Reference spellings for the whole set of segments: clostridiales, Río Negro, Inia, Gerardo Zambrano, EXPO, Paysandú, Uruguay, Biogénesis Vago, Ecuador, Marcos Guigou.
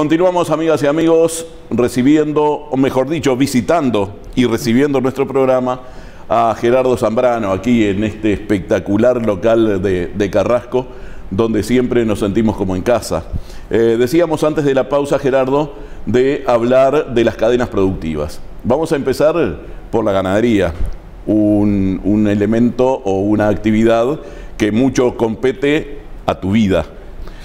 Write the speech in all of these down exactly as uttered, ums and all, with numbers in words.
Continuamos, amigas y amigos, recibiendo, o mejor dicho, visitando y recibiendo nuestro programa a Gerardo Zambrano, aquí en este espectacular local de, de Carrasco, donde siempre nos sentimos como en casa. Eh, decíamos antes de la pausa, Gerardo, de hablar de las cadenas productivas. Vamos a empezar por la ganadería, un, un elemento o una actividad que mucho compete a tu vida.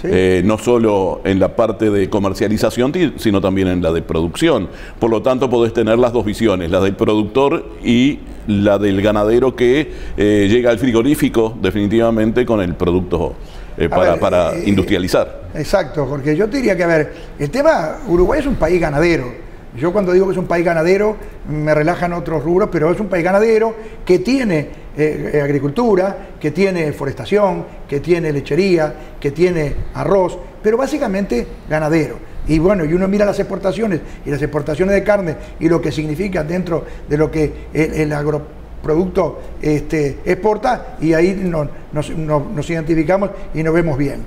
¿Sí? Eh, no solo en la parte de comercialización, sino también en la de producción. Por lo tanto, podés tener las dos visiones, la del productor y la del ganadero que eh, llega al frigorífico definitivamente con el producto eh, para, ver, para eh, industrializar. Exacto, porque yo te diría que, a ver, el tema, Uruguay es un país ganadero. Yo cuando digo que es un país ganadero, me relajan otros rubros, pero es un país ganadero que tiene eh, agricultura, que tiene forestación, que tiene lechería, que tiene arroz, pero básicamente ganadero. Y bueno, y uno mira las exportaciones, y las exportaciones de carne, y lo que significa dentro de lo que el, el agroproducto este, exporta, y ahí nos, nos, nos, nos identificamos y nos vemos bien.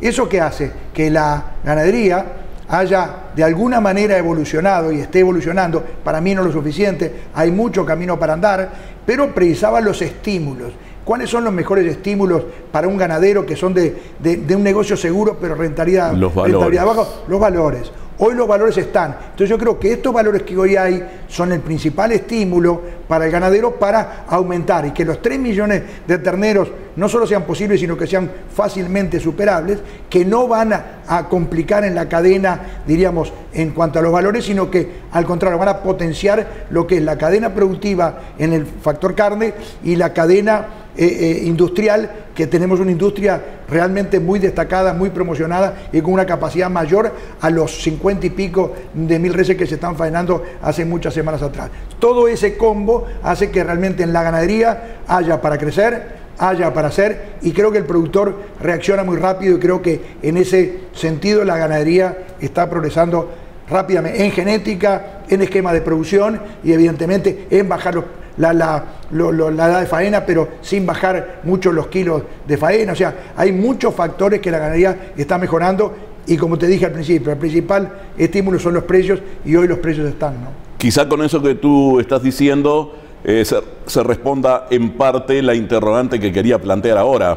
¿Eso qué hace? Que la ganadería haya de alguna manera evolucionado y esté evolucionando, para mí no lo suficiente, hay mucho camino para andar, pero precisaba los estímulos. ¿Cuáles son los mejores estímulos para un ganadero que son de, de, de un negocio seguro pero rentabilidad, los rentabilidad baja? Los valores. Hoy los valores están. Entonces yo creo que estos valores que hoy hay son el principal estímulo para el ganadero para aumentar y que los tres millones de terneros no solo sean posibles, sino que sean fácilmente superables, que no van a, a complicar en la cadena, diríamos, en cuanto a los valores, sino que al contrario van a potenciar lo que es la cadena productiva en el factor carne y la cadena Eh, eh, industrial, que tenemos una industria realmente muy destacada, muy promocionada y con una capacidad mayor a los cincuenta y pico de mil reses que se están faenando hace muchas semanas atrás. Todo ese combo hace que realmente en la ganadería haya para crecer, haya para hacer, y creo que el productor reacciona muy rápido y creo que en ese sentido la ganadería está progresando rápidamente en genética, en esquema de producción y evidentemente en bajar los La, la, lo, lo, la edad de faena, pero sin bajar mucho los kilos de faena. O sea, hay muchos factores que la ganadería está mejorando y, como te dije al principio, el principal estímulo son los precios y hoy los precios están, ¿no? Quizá con eso que tú estás diciendo eh, se, se responda en parte la interrogante que quería plantear ahora.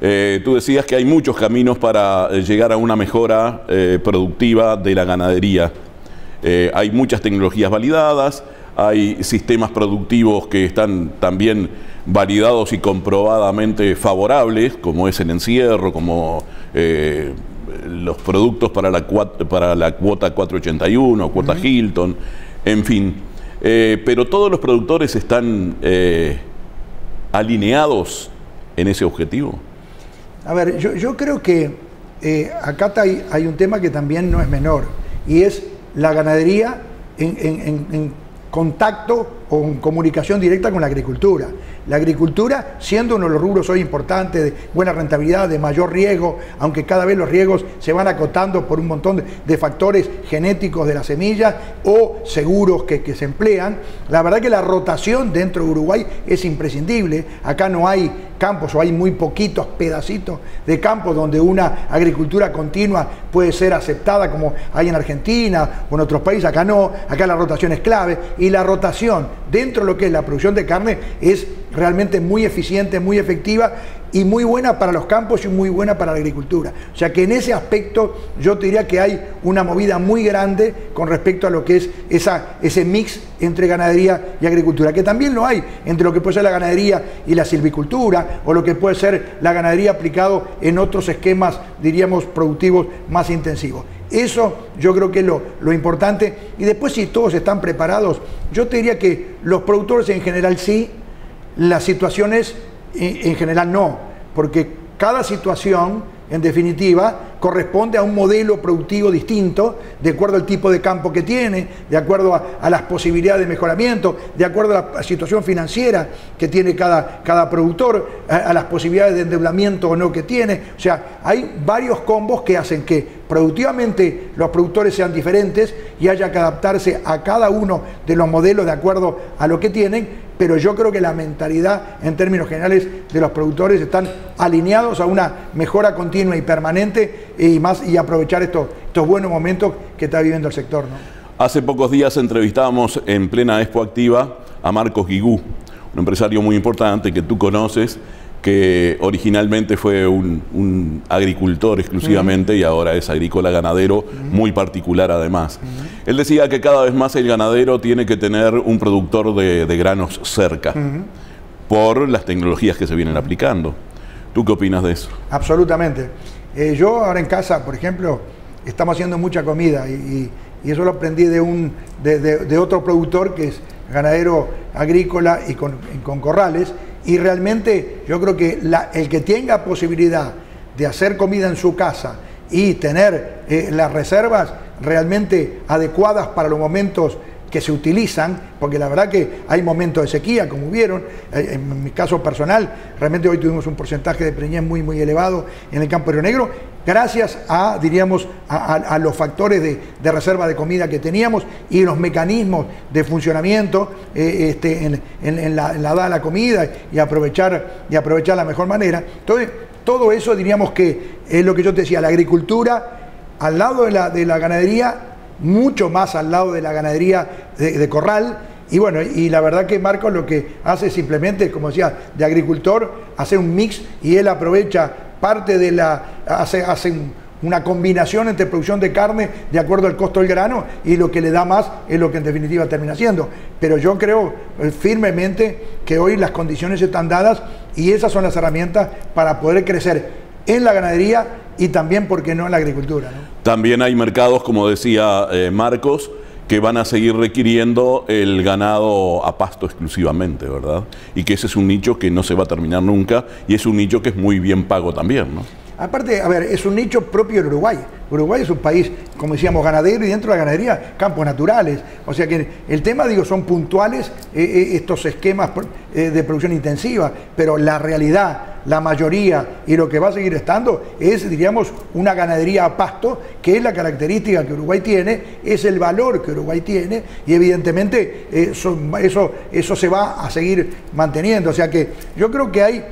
Eh, tú decías que hay muchos caminos para llegar a una mejora eh, productiva de la ganadería. Eh, hay muchas tecnologías validadas, hay sistemas productivos que están también validados y comprobadamente favorables, como es el encierro, como eh, los productos para la, para la cuota cuatrocientos ochenta y uno, cuota uh-huh. Hilton, en fin. Eh, pero todos los productores están eh, alineados en ese objetivo. A ver, yo, yo creo que eh, acá hay, hay un tema que también no es menor, y es la ganadería en, en, en, en contacto o en comunicación directa con la agricultura. La agricultura, siendo uno de los rubros hoy importantes, de buena rentabilidad, de mayor riego, aunque cada vez los riegos se van acotando por un montón de, de factores genéticos de las semillas o seguros que, que se emplean, la verdad que la rotación dentro de Uruguay es imprescindible. Acá no hay campos o hay muy poquitos pedacitos de campos donde una agricultura continua puede ser aceptada como hay en Argentina o en otros países. Acá no, acá la rotación es clave. Y la rotación dentro de lo que es la producción de carne es realmente muy eficiente, muy efectiva y muy buena para los campos y muy buena para la agricultura. O sea que en ese aspecto yo te diría que hay una movida muy grande con respecto a lo que es esa, ese mix entre ganadería y agricultura, que también lo hay entre lo que puede ser la ganadería y la silvicultura o lo que puede ser la ganadería aplicado en otros esquemas, diríamos, productivos más intensivos. Eso yo creo que es lo, lo importante. Y después, si todos están preparados, yo te diría que los productores en general sí, las situaciones en general no, porque cada situación, en definitiva, corresponde a un modelo productivo distinto, de acuerdo al tipo de campo que tiene, de acuerdo a, a las posibilidades de mejoramiento, de acuerdo a la situación financiera que tiene cada, cada productor, a, a las posibilidades de endeudamiento o no que tiene. O sea, hay varios combos que hacen que productivamente los productores sean diferentes y haya que adaptarse a cada uno de los modelos de acuerdo a lo que tienen, pero yo creo que la mentalidad en términos generales de los productores están alineados a una mejora continua y permanente y más y aprovechar estos, estos buenos momentos que está viviendo el sector, ¿no? Hace pocos días entrevistamos en plena Expo Activa a Marcos Guigou, un empresario muy importante que tú conoces, que originalmente fue un, un agricultor exclusivamente, uh-huh, y ahora es agrícola ganadero, uh-huh, muy particular además. Uh-huh. Él decía que cada vez más el ganadero tiene que tener un productor de, de granos cerca, uh-huh, por las tecnologías que se vienen aplicando. ¿Tú qué opinas de eso? Absolutamente. Eh, yo ahora en casa, por ejemplo, estamos haciendo mucha comida y, y eso lo aprendí de, un, de, de, de otro productor que es ganadero agrícola y con, con corrales, y realmente yo creo que la, el que tenga posibilidad de hacer comida en su casa y tener eh, las reservas realmente adecuadas para los momentos que se utilizan, porque la verdad que hay momentos de sequía, como vieron, en mi caso personal, realmente hoy tuvimos un porcentaje de preñez muy, muy elevado en el campo de Río Negro, gracias a, diríamos, a, a, a los factores de, de reserva de comida que teníamos y los mecanismos de funcionamiento eh, este, en, en, en la dada de la comida y aprovechar, y aprovechar la mejor manera. Entonces, todo eso diríamos que es lo que yo te decía, la agricultura al lado de la, de la ganadería, mucho más al lado de la ganadería de, de corral, y bueno, y la verdad que Marcos lo que hace simplemente, como decía, de agricultor, hacer un mix, y él aprovecha parte de la, hace, hace un, una combinación entre producción de carne de acuerdo al costo del grano, y lo que le da más es lo que en definitiva termina siendo. Pero yo creo firmemente que hoy las condiciones están dadas y esas son las herramientas para poder crecer en la ganadería y también, ¿por qué no?, en la agricultura, ¿no? También hay mercados, como decía eh, Marcos, que van a seguir requiriendo el ganado a pasto exclusivamente, ¿verdad? Y que ese es un nicho que no se va a terminar nunca y es un nicho que es muy bien pago también, ¿no? Aparte, a ver, es un nicho propio del Uruguay. Uruguay es un país, como decíamos, ganadero, y dentro de la ganadería, campos naturales. O sea que el tema, digo, son puntuales eh, estos esquemas eh, de producción intensiva, pero la realidad, la mayoría, y lo que va a seguir estando es, diríamos, una ganadería a pasto, que es la característica que Uruguay tiene, es el valor que Uruguay tiene, y evidentemente eso, eso, eso se va a seguir manteniendo. O sea que yo creo que hay,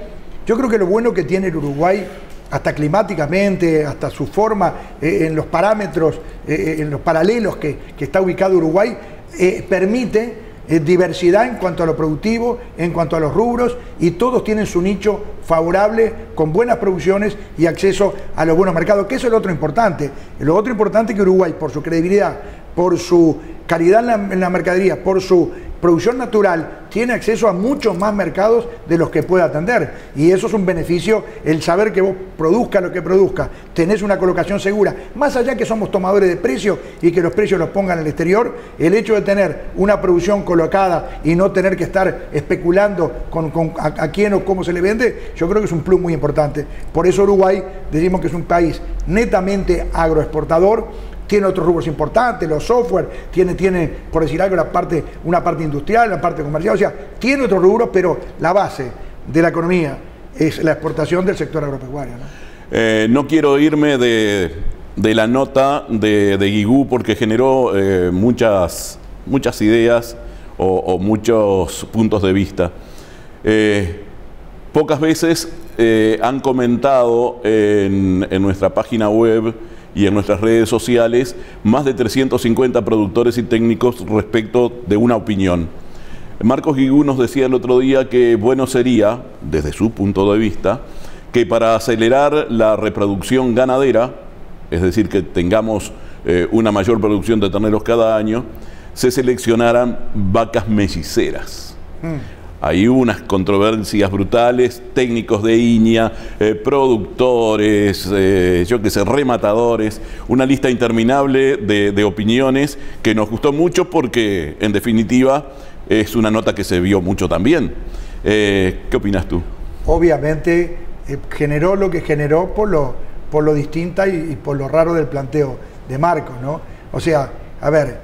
yo creo que lo bueno que tiene el Uruguay, hasta climáticamente, hasta su forma, eh, en los parámetros, eh, en los paralelos que, que está ubicado Uruguay, eh, permite diversidad en cuanto a lo productivo, en cuanto a los rubros, y todos tienen su nicho favorable, con buenas producciones y acceso a los buenos mercados, que eso es lo otro importante. Lo otro importante es que Uruguay, por su credibilidad, por su calidad en la, en la mercadería, por su producción natural, tiene acceso a muchos más mercados de los que puede atender, y eso es un beneficio, el saber que vos produzcas lo que produzcas, tenés una colocación segura, más allá que somos tomadores de precios y que los precios los pongan al exterior, el hecho de tener una producción colocada y no tener que estar especulando con, con a, a quién o cómo se le vende, yo creo que es un plus muy importante. Por eso Uruguay, decimos que es un país netamente agroexportador. Tiene otros rubros importantes, los software, tiene, tiene por decir algo, la parte, una parte industrial, la parte comercial, o sea, tiene otros rubros, pero la base de la economía es la exportación del sector agropecuario, ¿no? Eh, no quiero irme de, de la nota de, de Guigou, porque generó eh, muchas, muchas ideas o, o muchos puntos de vista. Eh, pocas veces eh, han comentado en, en nuestra página web y en nuestras redes sociales más de trescientos cincuenta productores y técnicos respecto de una opinión. Marcos Guigou nos decía el otro día que bueno sería, desde su punto de vista, que para acelerar la reproducción ganadera, es decir, que tengamos eh, una mayor producción de terneros cada año, se seleccionaran vacas melliceras. Mm. Hay unas controversias brutales, técnicos de Inia, eh, productores, eh, yo qué sé, rematadores, una lista interminable de, de opiniones que nos gustó mucho porque, en definitiva, es una nota que se vio mucho también. Eh, ¿Qué opinas tú? Obviamente eh, generó lo que generó por lo, por lo distinta y, y por lo raro del planteo de Marcos, ¿no? O sea, a ver,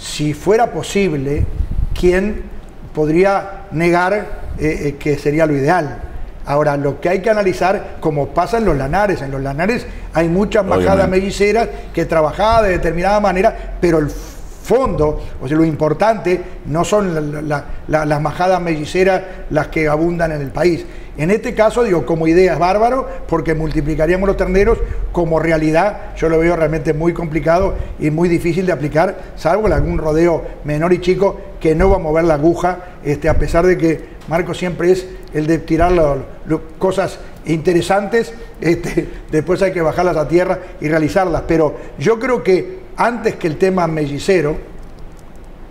si fuera posible, ¿quién podría negar eh, que sería lo ideal? Ahora, lo que hay que analizar, como pasa en los lanares, en los lanares hay muchas majadas melliceras que trabajaban de determinada manera, pero el fondo, o sea, lo importante no son la, la, la, las majadas melliceras las que abundan en el país. En este caso, digo, como idea es bárbaro, porque multiplicaríamos los terneros. Como realidad, yo lo veo realmente muy complicado y muy difícil de aplicar, salvo en algún rodeo menor y chico que no va a mover la aguja, este, a pesar de que Marco siempre es el de tirar lo, lo, cosas interesantes, este, después hay que bajarlas a tierra y realizarlas. Pero yo creo que antes que el tema mellicero,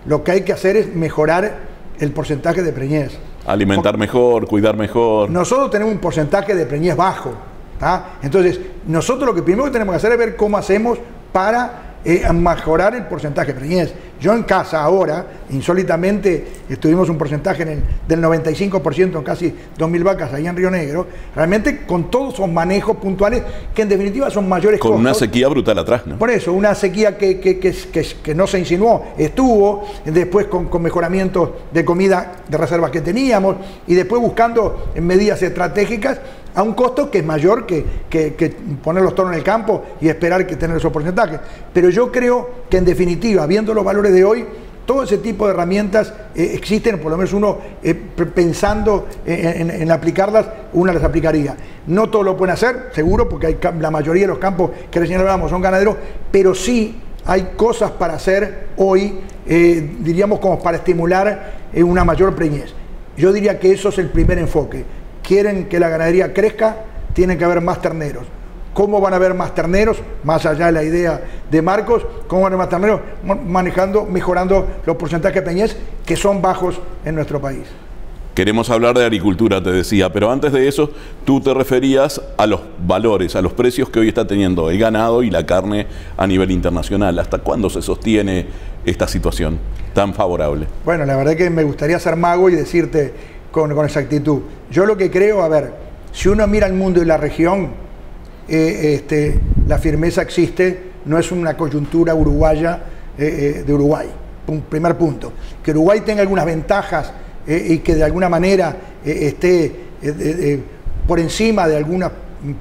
lo que hay que hacer es mejorar el porcentaje de preñez. Alimentar Porque mejor, cuidar mejor. Nosotros tenemos un porcentaje de preñez bajo, ¿tá? Entonces, nosotros lo que primero que tenemos que hacer es ver cómo hacemos para eh, mejorar el porcentaje de preñez. Yo en casa ahora, insólitamente, estuvimos un porcentaje en el, del noventa y cinco por ciento en casi dos mil vacas ahí en Río Negro, realmente con todos esos manejos puntuales que en definitiva son mayores costos. Con una sequía brutal atrás, ¿no? Por eso, una sequía que, que, que, que, que no se insinuó, estuvo, después con, con mejoramientos de comida de reservas que teníamos y después buscando medidas estratégicas a un costo que es mayor que, que, que poner los toros en el campo y esperar que tener esos porcentajes. Pero yo creo que en definitiva, viendo los valores de hoy, todo ese tipo de herramientas eh, existen, por lo menos uno eh, pensando en, en, en aplicarlas, una las aplicaría. No todos lo pueden hacer, seguro, porque hay, la mayoría de los campos que recién hablábamos son ganaderos, pero sí hay cosas para hacer hoy, eh, diríamos como para estimular eh, una mayor preñez. Yo diría que eso es el primer enfoque. Quieren que la ganadería crezca, tienen que haber más terneros. ¿Cómo van a haber más terneros? Más allá de la idea de Marcos, ¿cómo van a haber más terneros? Manejando, mejorando los porcentajes de preñez que son bajos en nuestro país. Queremos hablar de agricultura, te decía, pero antes de eso, tú te referías a los valores, a los precios que hoy está teniendo el ganado y la carne a nivel internacional. ¿Hasta cuándo se sostiene esta situación tan favorable? Bueno, la verdad que me gustaría ser mago y decirte con, con exactitud. Yo lo que creo, a ver, si uno mira el mundo y la región, Eh, este, la firmeza existe, no es una coyuntura uruguaya eh, eh, de Uruguay, un primer punto. Que Uruguay tenga algunas ventajas eh, y que de alguna manera eh, esté eh, eh, por encima de algunos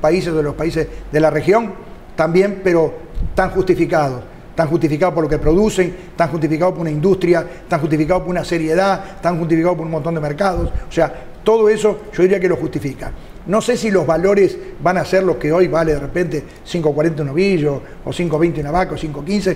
países, de los países de la región, también, pero tan justificados. Tan justificados por lo que producen, tan justificados por una industria, tan justificados por una seriedad, tan justificados por un montón de mercados. O sea, todo eso yo diría que lo justifica. No sé si los valores van a ser los que hoy vale de repente cinco cuarenta un novillo, o cinco veinte una vaca, o cinco quince.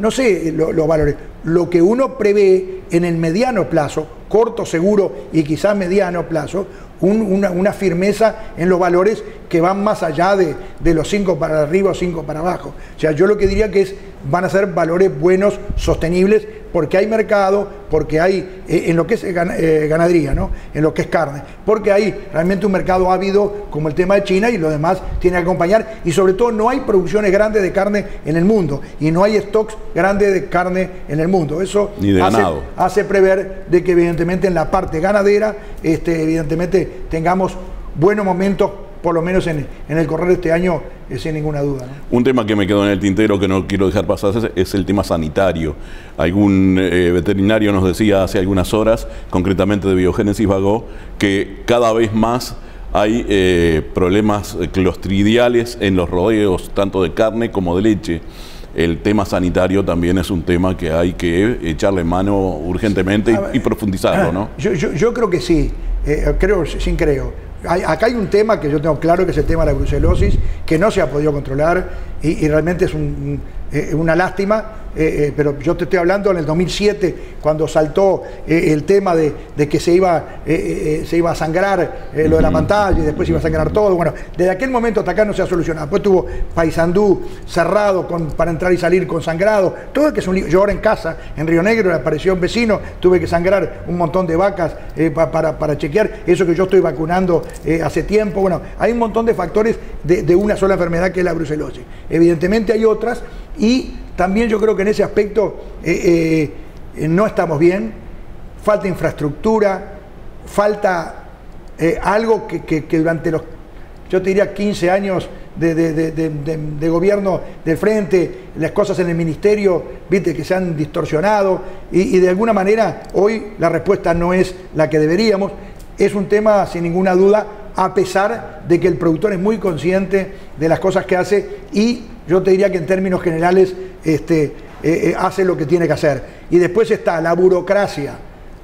No sé lo, los valores. Lo que uno prevé en el mediano plazo, corto seguro y quizás mediano plazo, un, una, una firmeza en los valores que van más allá de, de los cinco para arriba o cinco para abajo. O sea, yo lo que diría que es, van a ser valores buenos, sostenibles, porque hay mercado, porque hay, eh, en lo que es eh, ganadería, ¿no? En lo que es carne, porque hay realmente un mercado ávido como el tema de China y lo demás tiene que acompañar, y sobre todo no hay producciones grandes de carne en el mundo y no hay stocks grandes de carne en el mundo. Eso hace, hace prever de que evidentemente en la parte ganadera, este, evidentemente tengamos buenos momentos, por lo menos en, en el correr de este año, eh, sin ninguna duda, ¿no? Un tema que me quedó en el tintero que no quiero dejar pasar es, es el tema sanitario. Algún eh, veterinario nos decía hace algunas horas, concretamente de Biogénesis Vago, que cada vez más hay eh, problemas clostridiales en los rodeos, tanto de carne como de leche. El tema sanitario también es un tema que hay que echarle mano urgentemente ver, y, y profundizarlo, ¿no? Yo, yo, yo creo que sí, eh, creo, sin creo. Acá hay un tema que yo tengo claro, que es el tema de la brucelosis, que no se ha podido controlar y, y realmente es un, eh, una lástima, eh, eh, pero yo te estoy hablando en el dos mil siete, cuando saltó eh, el tema de, de que se iba, eh, eh, se iba a sangrar eh, lo de la pantalla y después se iba a sangrar todo. Bueno, desde aquel momento hasta acá no se ha solucionado. Después tuvo Paysandú cerrado con, para entrar y salir con sangrado. Todo que es un lío. Yo ahora en casa, en Río Negro, apareció un vecino, tuve que sangrar un montón de vacas eh, pa, para, para chequear eso que yo estoy vacunando. Eh, hace tiempo, bueno, hay un montón de factores de, de una sola enfermedad que es la brucelosis. Evidentemente hay otras y también yo creo que en ese aspecto eh, eh, no estamos bien, falta infraestructura, falta eh, algo que, que, que durante los, yo te diría, quince años de, de, de, de, de, de gobierno del frente, las cosas en el ministerio, viste, que se han distorsionado y, y de alguna manera hoy la respuesta no es la que deberíamos. Es un tema, sin ninguna duda, a pesar de que el productor es muy consciente de las cosas que hace y yo te diría que en términos generales este, eh, eh, hace lo que tiene que hacer. Y después está la burocracia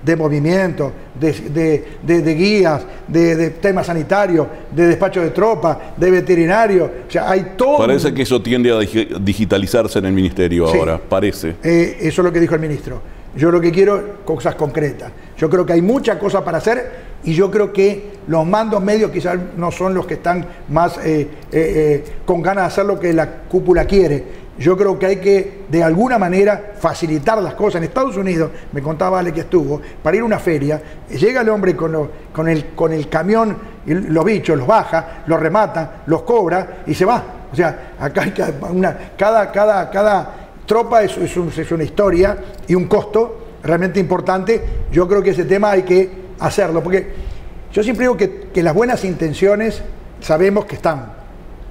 de movimiento, de, de, de, de guías, de, de temas sanitarios, de despacho de tropas, de veterinario. O sea, hay todo... Parece que eso tiende a digitalizarse en el ministerio sí, ahora, parece. Eh, eso es lo que dijo el ministro. Yo lo que quiero, cosas concretas. Yo creo que hay muchas cosas para hacer y yo creo que los mandos medios quizás no son los que están más eh, eh, eh, con ganas de hacer lo que la cúpula quiere. Yo creo que hay que, de alguna manera, facilitar las cosas. En Estados Unidos, me contaba Ale que estuvo, para ir a una feria, llega el hombre con, lo, con, el, con el camión, los bichos, los baja, los remata, los cobra y se va. O sea, acá hay una, cada, cada, cada tropa es, es, un, es una historia y un costo realmente importante. Yo creo que ese tema hay que hacerlo, porque yo siempre digo que, que las buenas intenciones sabemos que están.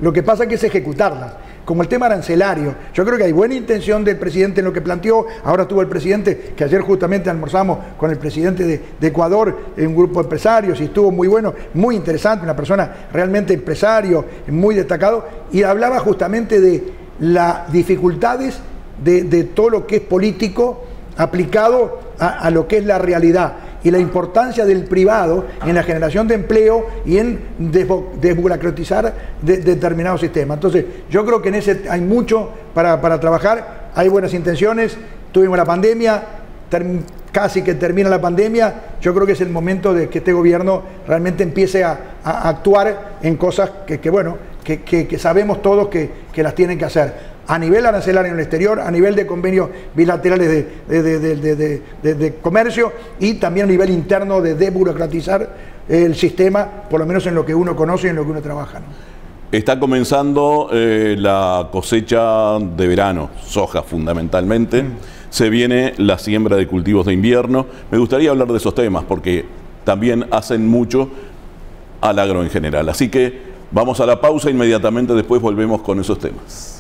Lo que pasa es que es ejecutarlas. Como el tema arancelario, yo creo que hay buena intención del presidente en lo que planteó. Ahora estuvo el presidente, que ayer justamente almorzamos con el presidente de, de Ecuador, en un grupo de empresarios, y estuvo muy bueno, muy interesante, una persona realmente empresario, muy destacado, y hablaba justamente de las dificultades de, de todo lo que es político aplicado a, a lo que es la realidad, y la importancia del privado en la generación de empleo y en desburocratizar de, determinados sistemas. Entonces, yo creo que en ese hay mucho para, para trabajar, hay buenas intenciones, tuvimos la pandemia, term, casi que termina la pandemia, yo creo que es el momento de que este gobierno realmente empiece a, a actuar en cosas que, que bueno, que, que, que sabemos todos que, que las tienen que hacer. A nivel arancelario en el exterior, a nivel de convenios bilaterales de, de, de, de, de, de, de comercio y también a nivel interno de desburocratizar el sistema, por lo menos en lo que uno conoce y en lo que uno trabaja, ¿no? Está comenzando eh, la cosecha de verano, soja fundamentalmente. Mm. Se viene la siembra de cultivos de invierno. Me gustaría hablar de esos temas porque también hacen mucho al agro en general. Así que vamos a la pausa, inmediatamente después volvemos con esos temas.